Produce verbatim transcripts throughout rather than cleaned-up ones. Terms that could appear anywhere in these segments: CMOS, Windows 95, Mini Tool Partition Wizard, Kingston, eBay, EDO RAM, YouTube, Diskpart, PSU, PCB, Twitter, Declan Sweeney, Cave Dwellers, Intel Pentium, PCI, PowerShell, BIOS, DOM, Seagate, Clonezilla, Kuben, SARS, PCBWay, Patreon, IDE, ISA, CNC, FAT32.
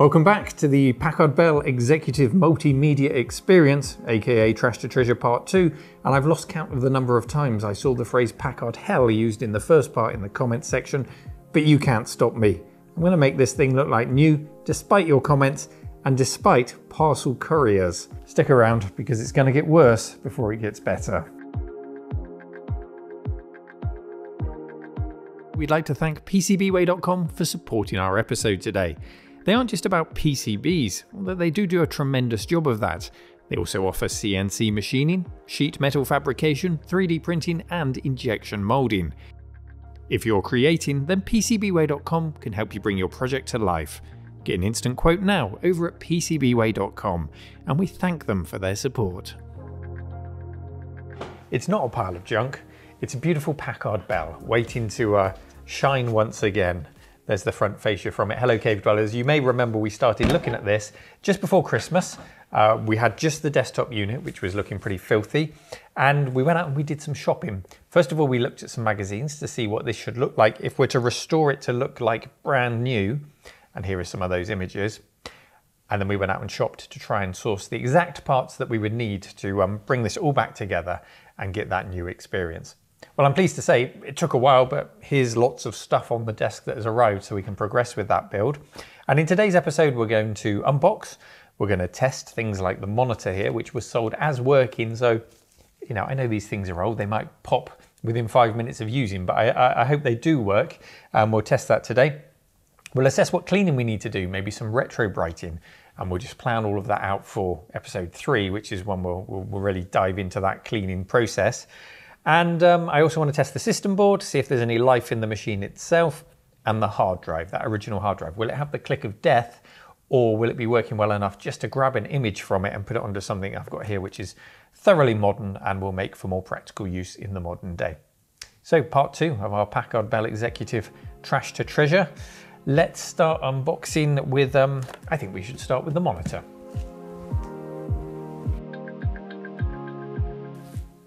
Welcome back to the Packard Bell Executive Multimedia Experience, aka Trash to Treasure Part two, and I've lost count of the number of times I saw the phrase Packard Hell used in the first part in the comments section, but you can't stop me. I'm going to make this thing look like new, despite your comments, and despite parcel couriers. Stick around, because it's going to get worse before it gets better. We'd like to thank P C B Way dot com for supporting our episode today. They aren't just about P C Bs, although they do do a tremendous job of that. They also offer C N C machining, sheet metal fabrication, three D printing, and injection molding. If you're creating, then P C B Way dot com can help you bring your project to life. Get an instant quote now over at P C B Way dot com, and we thank them for their support. It's not a pile of junk. It's a beautiful Packard Bell waiting to uh, shine once again. There's the front fascia from it. Hello, Cave Dwellers. You may remember we started looking at this just before Christmas. Uh, we had just the desktop unit, which was looking pretty filthy. And we went out and we did some shopping. First of all, we looked at some magazines to see what this should look like if we're to restore it to look like brand new. And here are some of those images. And then we went out and shopped to try and source the exact parts that we would need to um, bring this all back together and get that new experience. Well, I'm pleased to say it took a while, but here's lots of stuff on the desk that has arrived so we can progress with that build. And in today's episode, we're going to unbox, we're going to test things like the monitor here, which was sold as working. So, you know, I know these things are old, they might pop within five minutes of using, but I, I, I hope they do work. And um, we'll test that today. We'll assess what cleaning we need to do, maybe some retro brighting, and we'll just plan all of that out for episode three, which is when we'll, we'll, we'll really dive into that cleaning process. And um, I also want to test the system board, see if there's any life in the machine itself, and the hard drive, that original hard drive. Will it have the click of death, or will it be working well enough just to grab an image from it and put it onto something I've got here, which is thoroughly modern and will make for more practical use in the modern day. So part two of our Packard Bell Executive Trash to Treasure. Let's start unboxing with, um, I think we should start with the monitor.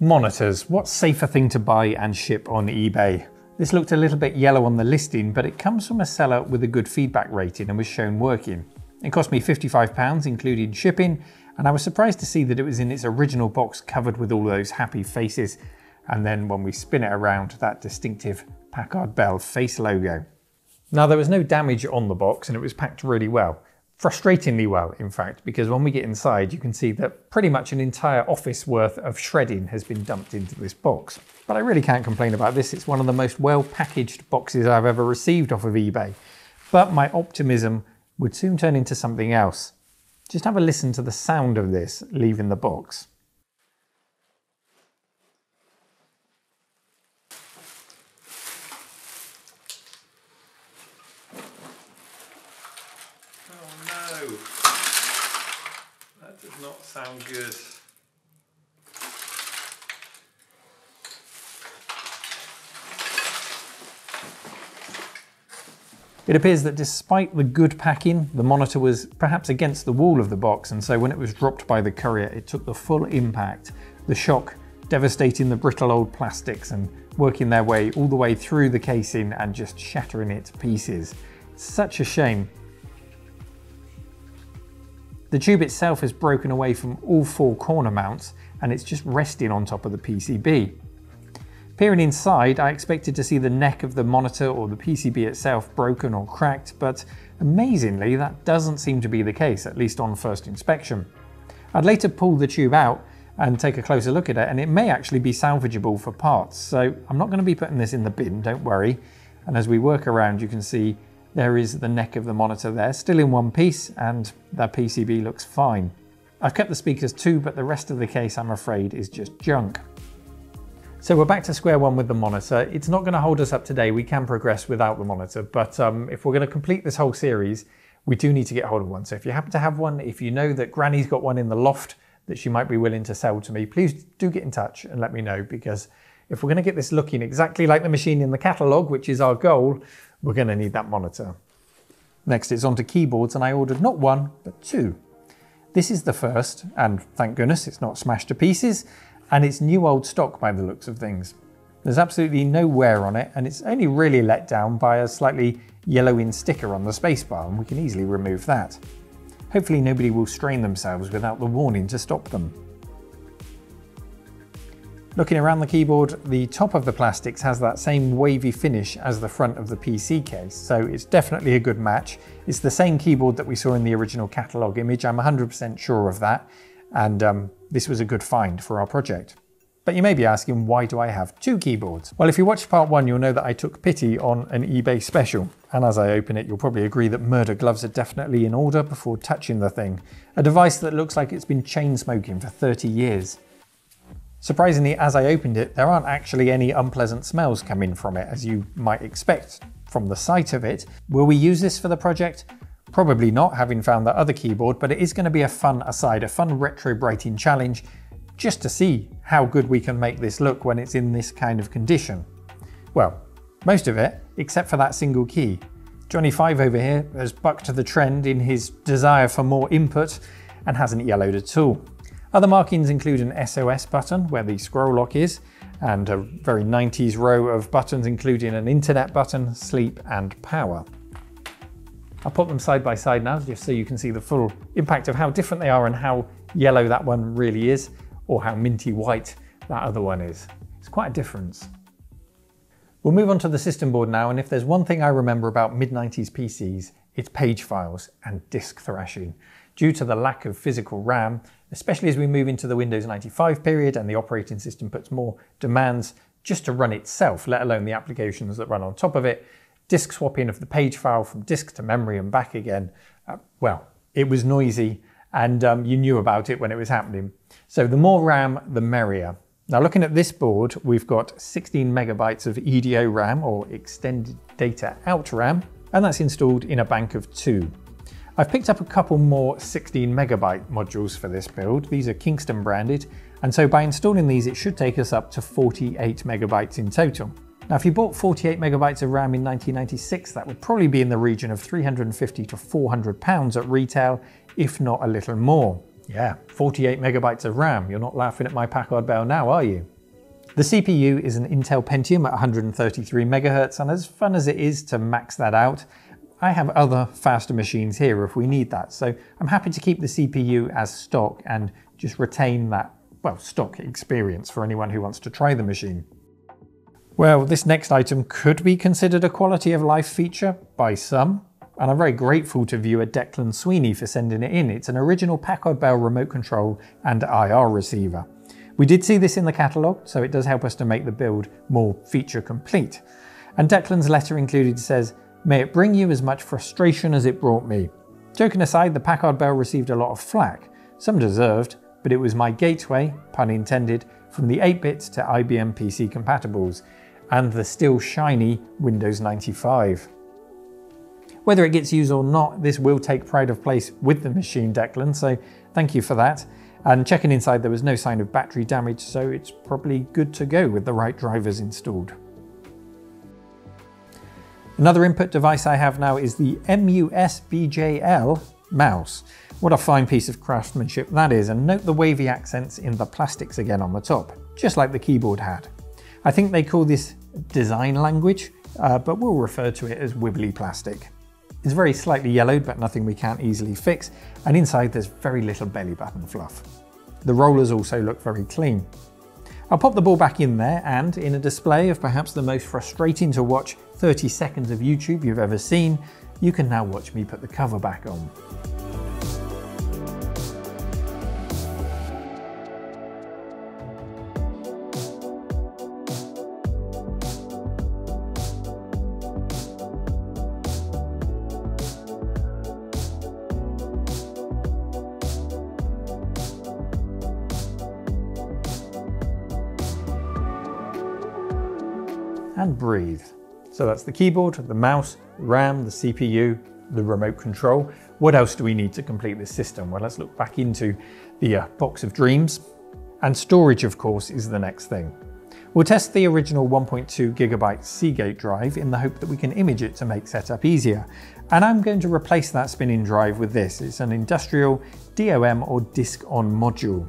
Monitors, what safer thing to buy and ship on eBay? This looked a little bit yellow on the listing, but it comes from a seller with a good feedback rating and was shown working. It cost me fifty-five pounds, including shipping, and I was surprised to see that it was in its original box covered with all those happy faces. And then when we spin it around, that distinctive Packard Bell face logo. Now there was no damage on the box and it was packed really well. Frustratingly well, in fact, because when we get inside, you can see that pretty much an entire office worth of shredding has been dumped into this box. But I really can't complain about this. It's one of the most well-packaged boxes I've ever received off of eBay. But my optimism would soon turn into something else. Just have a listen to the sound of this leaving the box. Sound good. It appears that despite the good packing, the monitor was perhaps against the wall of the box, and so when it was dropped by the courier, it took the full impact, the shock devastating the brittle old plastics and working their way all the way through the casing and just shattering it to pieces. It's such a shame. The tube itself is broken away from all four corner mounts and it's just resting on top of the P C B. Peering inside, I expected to see the neck of the monitor or the P C B itself broken or cracked, but amazingly that doesn't seem to be the case, at least on first inspection. I'd later pull the tube out and take a closer look at it, and it may actually be salvageable for parts, so I'm not going to be putting this in the bin, don't worry. And as we work around, you can see there is the neck of the monitor there, still in one piece, and that P C B looks fine. I've kept the speakers too, but the rest of the case, I'm afraid, is just junk. So we're back to square one with the monitor. It's not going to hold us up today. We can progress without the monitor, but um, if we're going to complete this whole series, we do need to get hold of one. So if you happen to have one, if you know that Granny's got one in the loft that she might be willing to sell to me, please do get in touch and let me know, because if we're going to get this looking exactly like the machine in the catalogue, which is our goal, we're going to need that monitor. Next, it's onto keyboards, and I ordered not one, but two. This is the first, and thank goodness it's not smashed to pieces, and it's new old stock by the looks of things. There's absolutely no wear on it, and it's only really let down by a slightly yellowing sticker on the spacebar, and we can easily remove that. Hopefully nobody will strain themselves without the warning to stop them. Looking around the keyboard, the top of the plastics has that same wavy finish as the front of the P C case, so it's definitely a good match. It's the same keyboard that we saw in the original catalogue image, I'm one hundred percent sure of that, and um, this was a good find for our project. But you may be asking, why do I have two keyboards? Well, if you watched part one, you'll know that I took pity on an eBay special. And as I open it, you'll probably agree that murder gloves are definitely in order before touching the thing. A device that looks like it's been chain smoking for thirty years. Surprisingly, as I opened it, there aren't actually any unpleasant smells coming from it, as you might expect from the sight of it. Will we use this for the project? Probably not, having found that other keyboard, but it is going to be a fun aside, a fun retro brighting challenge, just to see how good we can make this look when it's in this kind of condition. Well, most of it, except for that single key. Johnny Five over here has bucked the trend in his desire for more input and hasn't yellowed at all. Other markings include an S O S button where the scroll lock is, and a very nineties row of buttons including an internet button, sleep and power. I'll put them side by side now just so you can see the full impact of how different they are and how yellow that one really is, or how minty white that other one is. It's quite a difference. We'll move on to the system board now, and if there's one thing I remember about mid nineties P Cs, it's page files and disk thrashing. Due to the lack of physical RAM, especially as we move into the Windows ninety-five period and the operating system puts more demands just to run itself, let alone the applications that run on top of it, disk swapping of the page file from disk to memory and back again, uh, well, it was noisy, and um, you knew about it when it was happening. So the more RAM, the merrier. Now looking at this board, we've got sixteen megabytes of E D O RAM, or Extended Data Out RAM, and that's installed in a bank of two. I've picked up a couple more sixteen megabyte modules for this build. These are Kingston branded, and so by installing these, it should take us up to forty-eight megabytes in total. Now, if you bought forty-eight megabytes of RAM in nineteen ninety-six, that would probably be in the region of three hundred fifty to four hundred pounds at retail, if not a little more. Yeah, forty-eight megabytes of RAM. You're not laughing at my Packard Bell now, are you? The C P U is an Intel Pentium at one hundred thirty-three megahertz, and as fun as it is to max that out, I have other faster machines here if we need that. So I'm happy to keep the C P U as stock and just retain that, well, stock experience for anyone who wants to try the machine. Well, this next item could be considered a quality of life feature by some, and I'm very grateful to viewer Declan Sweeney for sending it in. It's an original Packard Bell remote control and I R receiver. We did see this in the catalogue, so it does help us to make the build more feature complete. And Declan's letter included says, "May it bring you as much frustration as it brought me." Joking aside, the Packard Bell received a lot of flack, some deserved, but it was my gateway, pun intended, from the eight bit to I B M P C compatibles, and the still shiny Windows ninety-five. Whether it gets used or not, this will take pride of place with the machine, Declan, so thank you for that. And checking inside, there was no sign of battery damage, so it's probably good to go with the right drivers installed. Another input device I have now is the M U S B J L mouse. What a fine piece of craftsmanship that is, and note the wavy accents in the plastics again on the top, just like the keyboard had. I think they call this design language, uh, but we'll refer to it as wibbly plastic. It's very slightly yellowed, but nothing we can't easily fix, and inside there's very little belly button fluff. The rollers also look very clean. I'll pop the ball back in there, and in a display of perhaps the most frustrating to watch thirty seconds of YouTube you've ever seen, you can now watch me put the cover back on. And breathe. So that's the keyboard, the mouse, RAM, the C P U, the remote control. What else do we need to complete this system? Well, let's look back into the uh, box of dreams. And storage, of course, is the next thing. We'll test the original one point two gigabyte Seagate drive in the hope that we can image it to make setup easier. And I'm going to replace that spinning drive with this. It's an industrial D O M or disk on module.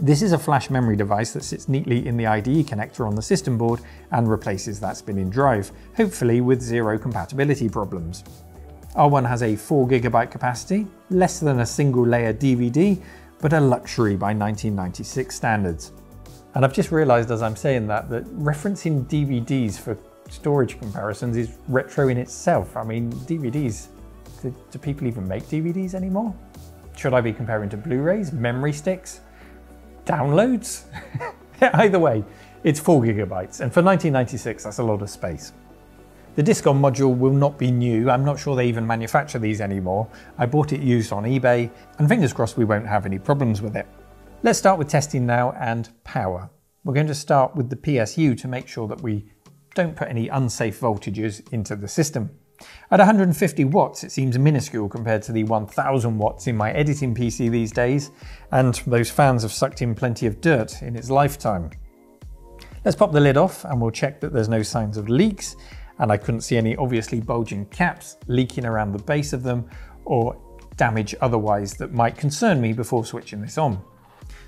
This is a flash memory device that sits neatly in the I D E connector on the system board and replaces that spinning drive, hopefully with zero compatibility problems. R one has a four gigabyte capacity, less than a single layer D V D, but a luxury by nineteen ninety-six standards. And I've just realized as I'm saying that, that referencing D V Ds for storage comparisons is retro in itself. I mean, D V Ds, do, do people even make D V Ds anymore? Should I be comparing to Blu-rays, memory sticks? Downloads? Either way, it's four gigabytes, and for nineteen ninety-six, that's a lot of space. The disk-on module will not be new. I'm not sure they even manufacture these anymore. I bought it used on eBay, and fingers crossed we won't have any problems with it. Let's start with testing now and power. We're going to start with the P S U to make sure that we don't put any unsafe voltages into the system. At one hundred fifty watts, it seems minuscule compared to the one thousand watts in my editing P C these days, and those fans have sucked in plenty of dirt in its lifetime. Let's pop the lid off and we'll check that there's no signs of leaks, and I couldn't see any obviously bulging caps leaking around the base of them or damage otherwise that might concern me before switching this on.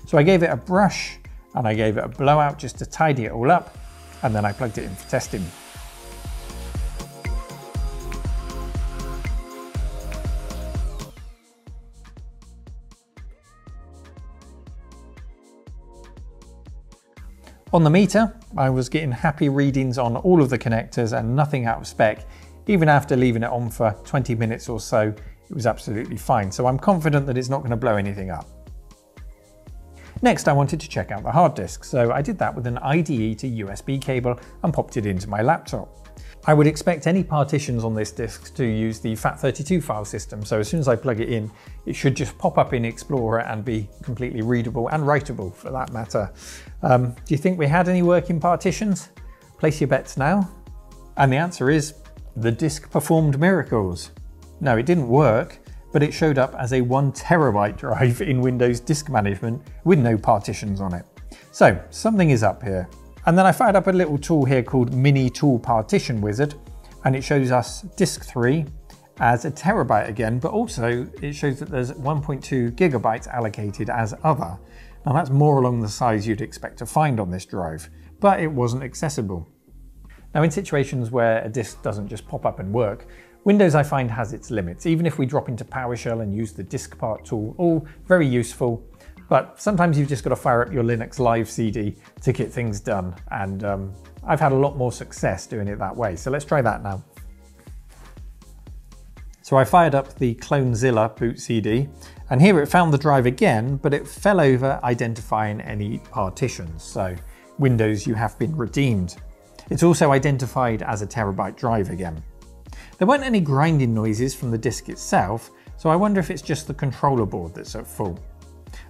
So I gave it a brush and I gave it a blowout just to tidy it all up, and then I plugged it in for testing. On the meter, I was getting happy readings on all of the connectors and nothing out of spec. Even after leaving it on for twenty minutes or so, it was absolutely fine. So I'm confident that it's not going to blow anything up. Next, I wanted to check out the hard disk. So I did that with an I D E to U S B cable and popped it into my laptop. I would expect any partitions on this disk to use the FAT thirty-two file system. So as soon as I plug it in, it should just pop up in Explorer and be completely readable and writable for that matter. Um, do you think we had any working partitions? Place your bets now. And the answer is the disk performed miracles. No, it didn't work, but it showed up as a one terabyte drive in Windows Disk Management with no partitions on it. So something is up here. And then I fired up a little tool here called Mini Tool Partition Wizard, and it shows us disk three as a terabyte again, but also it shows that there's one point two gigabytes allocated as other. Now that's more along the size you'd expect to find on this drive, but it wasn't accessible. Now in situations where a disk doesn't just pop up and work, Windows, I find, has its limits. Even if we drop into PowerShell and use the Diskpart tool, all very useful, but sometimes you've just got to fire up your Linux Live C D to get things done, and um, I've had a lot more success doing it that way, so let's try that now. So I fired up the Clonezilla boot C D, and here it found the drive again, but it fell over identifying any partitions, so Windows, you have been redeemed. It's also identified as a terabyte drive again. There weren't any grinding noises from the disk itself, so I wonder if it's just the controller board that's at fault.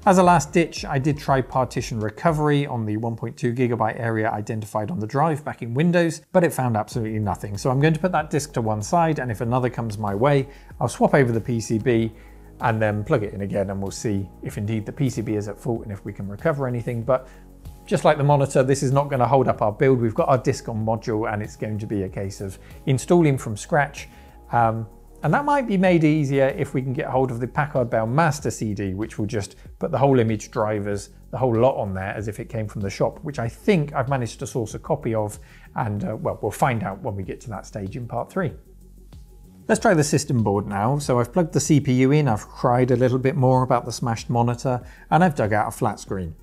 As a last ditch, I did try partition recovery on the one point two gigabyte area identified on the drive back in Windows, but it found absolutely nothing. So I'm going to put that disk to one side, and if another comes my way, I'll swap over the P C B and then plug it in again, and we'll see if indeed the P C B is at fault and if we can recover anything. But just like the monitor, this is not going to hold up our build. We've got our disk-on module, and it's going to be a case of installing from scratch. Um, and that might be made easier if we can get hold of the Packard Bell Master C D, which will just put the whole image drivers, the whole lot on there as if it came from the shop, which I think I've managed to source a copy of. And uh, well, we'll find out when we get to that stage in part three. Let's try the system board now. So I've plugged the C P U in, I've cried a little bit more about the smashed monitor, and I've dug out a flat screen.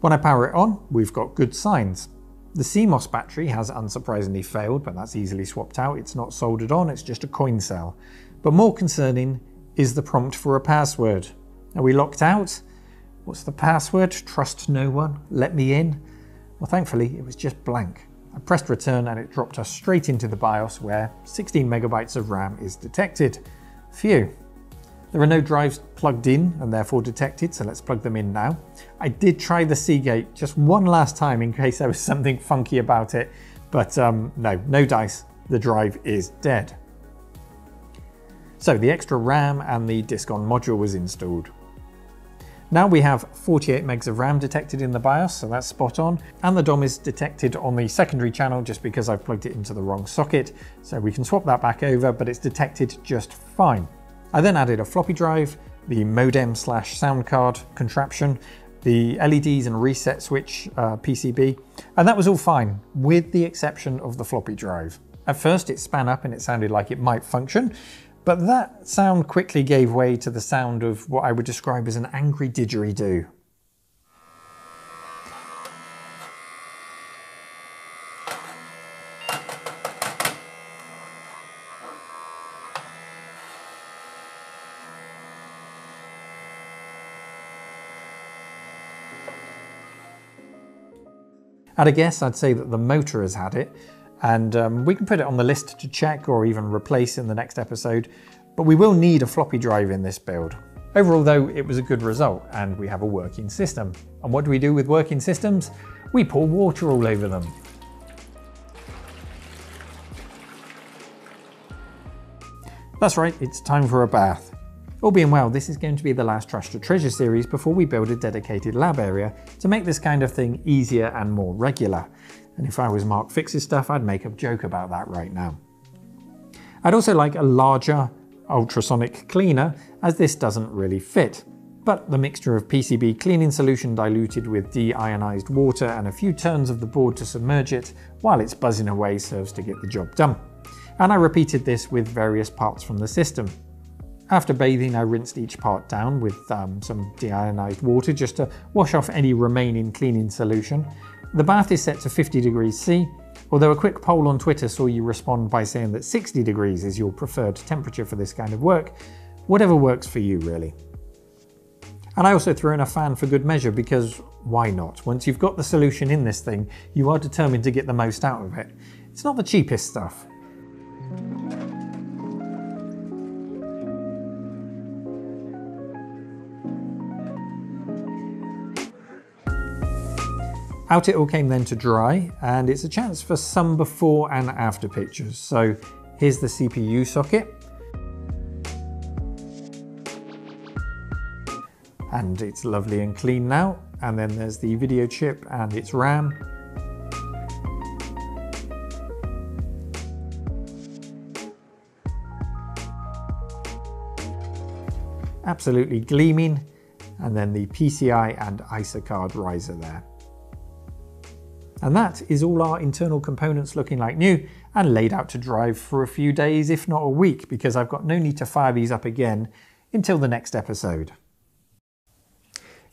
When I power it on, we've got good signs. The C MOS battery has unsurprisingly failed, but that's easily swapped out. It's not soldered on, it's just a coin cell. But more concerning is the prompt for a password. Are we locked out? What's the password? Trust no one, let me in. Well, thankfully, it was just blank. I pressed return and it dropped us straight into the BIOS where sixteen megabytes of RAM is detected. Phew. There are no drives plugged in and therefore detected, so let's plug them in now. I did try the Seagate just one last time in case there was something funky about it, but um, no, no dice. The drive is dead. So the extra RAM and the disk-on module was installed. Now we have forty-eight megs of RAM detected in the BIOS, so that's spot on, and the D O M is detected on the secondary channel just because I've plugged it into the wrong socket, so we can swap that back over, but it's detected just fine. I then added a floppy drive, the modem slash sound card contraption, the L E Ds and reset switch uh, P C B, and that was all fine, with the exception of the floppy drive. At first it span up and it sounded like it might function, but that sound quickly gave way to the sound of what I would describe as an angry didgeridoo. At a guess, I'd say that the motor has had it, and um, we can put it on the list to check or even replace in the next episode, but we will need a floppy drive in this build. Overall though, it was a good result, and we have a working system. And what do we do with working systems? We pour water all over them. That's right, it's time for a bath. All being well, this is going to be the last Trash to Treasure series before we build a dedicated lab area to make this kind of thing easier and more regular. And if I was Mark Fix's stuff, I'd make a joke about that right now. I'd also like a larger ultrasonic cleaner, as this doesn't really fit. But the mixture of P C B cleaning solution diluted with deionized water and a few turns of the board to submerge it while it's buzzing away serves to get the job done. And I repeated this with various parts from the system. After bathing, I rinsed each part down with um, some deionized water just to wash off any remaining cleaning solution. The bath is set to fifty degrees C, although a quick poll on Twitter saw you respond by saying that sixty degrees is your preferred temperature for this kind of work. Whatever works for you, really. And I also threw in a fan for good measure, because why not? Once you've got the solution in this thing, you are determined to get the most out of it. It's not the cheapest stuff. Out it all came then to dry, and it's a chance for some before and after pictures. So here's the C P U socket. And it's lovely and clean now. And then there's the video chip and its RAM. Absolutely gleaming. And then the P C I and I S A card riser there. And that is all our internal components looking like new and laid out to drive for a few days, if not a week, because I've got no need to fire these up again until the next episode.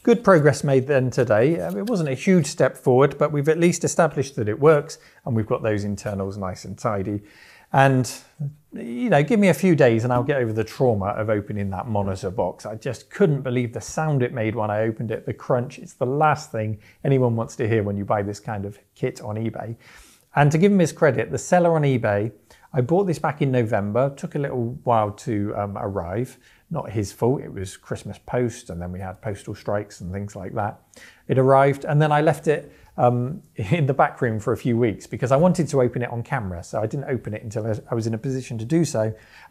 Good progress made then today. It wasn't a huge step forward, but we've at least established that it works and we've got those internals nice and tidy. And, you know, give me a few days and I'll get over the trauma of opening that monitor box. I just couldn't believe the sound it made when I opened it, the crunch. It's the last thing anyone wants to hear when you buy this kind of kit on eBay. And to give him his credit, the seller on eBay, I bought this back in November, took a little while to um, arrive. Not his fault, it was Christmas post, and then we had postal strikes and things like that. It arrived, and then I left it Um, in the back room for a few weeks because I wanted to open it on camera, so I didn't open it until I was in a position to do so.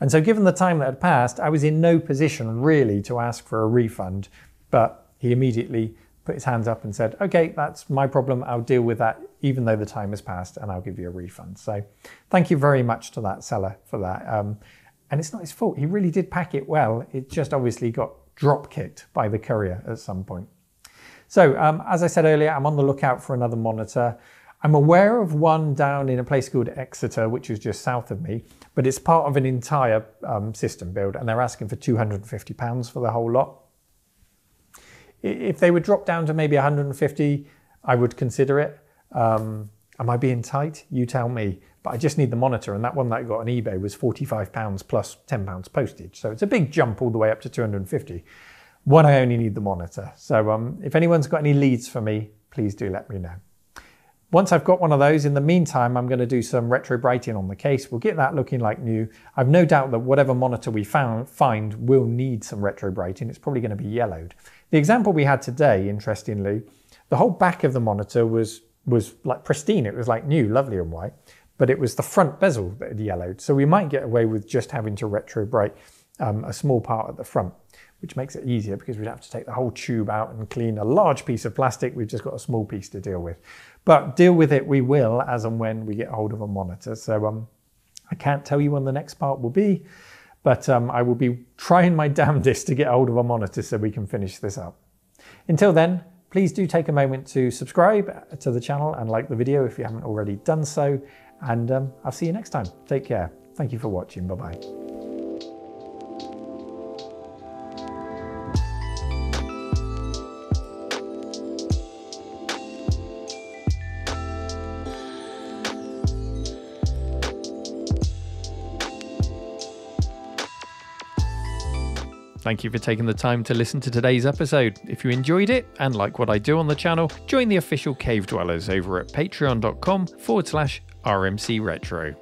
And so given the time that had passed, I was in no position really to ask for a refund, but he immediately put his hands up and said, okay, that's my problem, I'll deal with that even though the time has passed and I'll give you a refund. So thank you very much to that seller for that. Um, and it's not his fault, he really did pack it well, it just obviously got drop kicked by the courier at some point. So um, as I said earlier, I'm on the lookout for another monitor. I'm aware of one down in a place called Exeter, which is just south of me, but it's part of an entire um, system build and they're asking for two hundred and fifty pounds for the whole lot. If they would drop down to maybe one hundred and fifty, I would consider it. Um, am I being tight? You tell me, but I just need the monitor, and that one that I got on eBay was forty-five pounds plus ten pounds postage. So it's a big jump all the way up to two hundred and fifty. One, I only need the monitor. So um, if anyone's got any leads for me, please do let me know. Once I've got one of those, in the meantime, I'm gonna do some retro brighting on the case. We'll get that looking like new. I've no doubt that whatever monitor we found, find will need some retro brighting. It's probably gonna be yellowed. The example we had today, interestingly, the whole back of the monitor was, was like pristine. It was like new, lovely and white, but it was the front bezel that had yellowed. So we might get away with just having to retro bright um, a small part at the front, which makes it easier because we'd have to take the whole tube out and clean a large piece of plastic. We've just got a small piece to deal with. But deal with it we will as and when we get hold of a monitor. So um, I can't tell you when the next part will be, but um, I will be trying my damnedest to get hold of a monitor so we can finish this up. Until then, Please do take a moment to subscribe to the channel and like the video if you haven't already done so. And um, I'll see you next time. Take care. Thank you for watching. Bye-bye. Thank you for taking the time to listen to today's episode. If you enjoyed it and like what I do on the channel, join the official Cave Dwellers over at patreon dot com forward slash R M C Retro.